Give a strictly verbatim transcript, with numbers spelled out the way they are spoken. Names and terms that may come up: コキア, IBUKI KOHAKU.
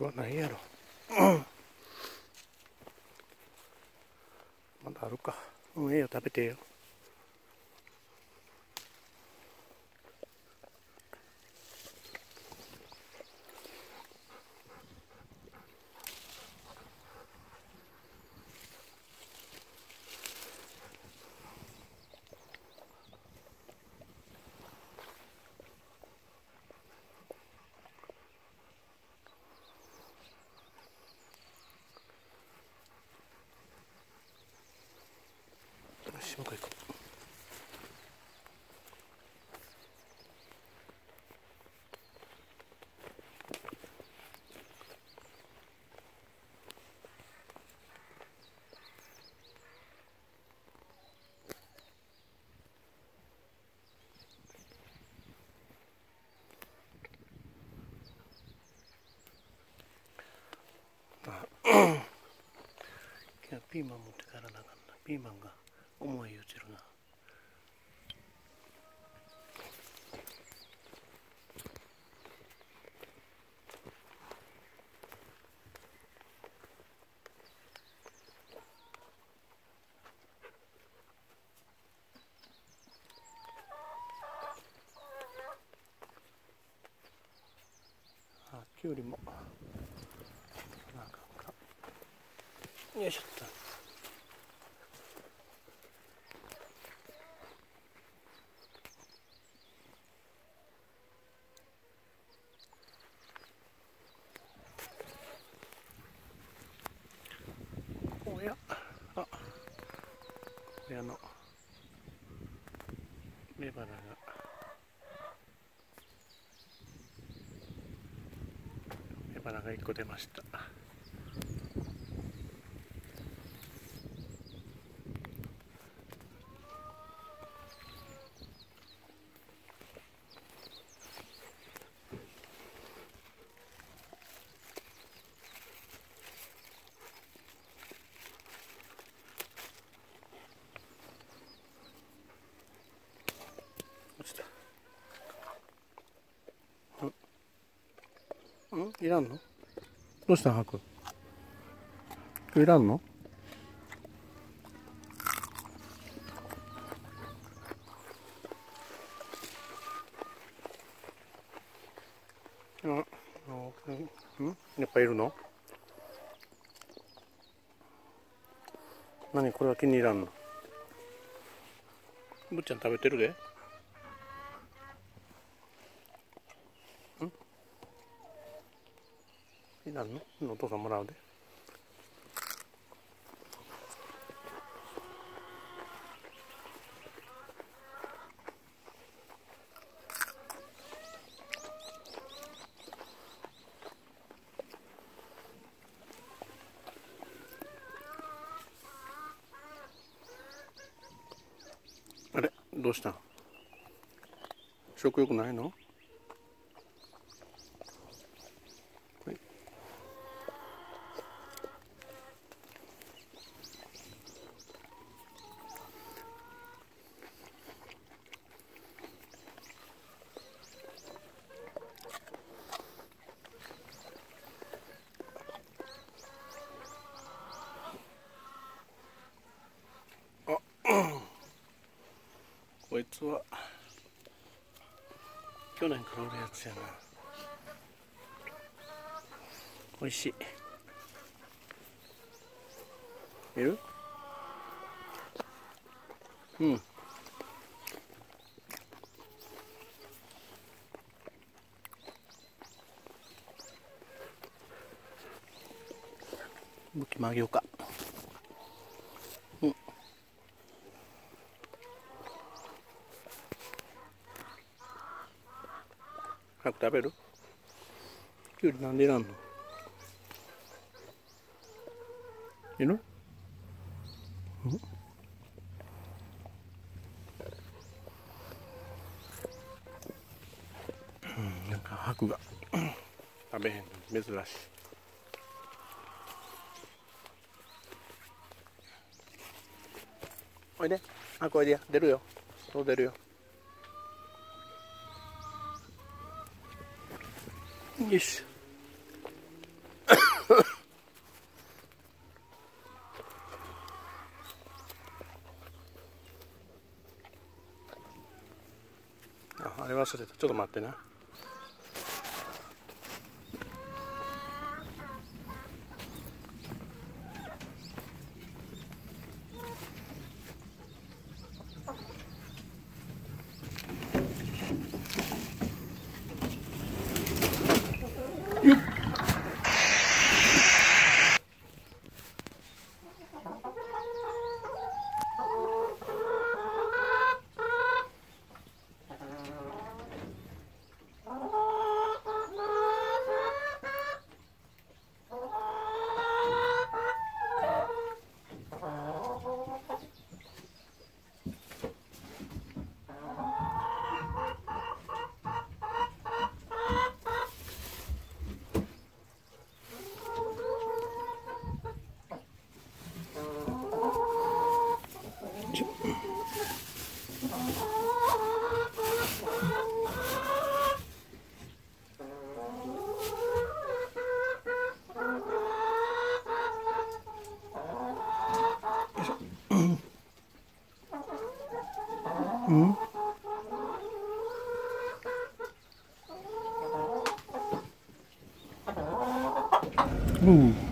くはないやろ。うん、まだあるか。うん、ええよ、食べてよ。もう一回行こう。いや、ピーマン持って帰らなかったな。ピーマンが思い落ちるな。あ、きゅうりもなんかよいしょっと。あのレバーがレバーがいっこ出ました。んいらんの？どうしたんハク？いらんの？うん、やっぱいるの？何これは気に入らんの？ぶっちゃん食べてるで。いらんの？お父さんもらうで。あれ、どうしたん？食欲ないの？こいつは去年からおるやつやな。おいしい。いる？うん。向き曲げようか。うん。早く食べる？きゅうりなんでいらんの？いる？うん？うん、なんかハクが食べへんの珍しい。おいで、ハクおいでや、出るよ、そう出るよ。よし。れはちょっと待ってな。うん。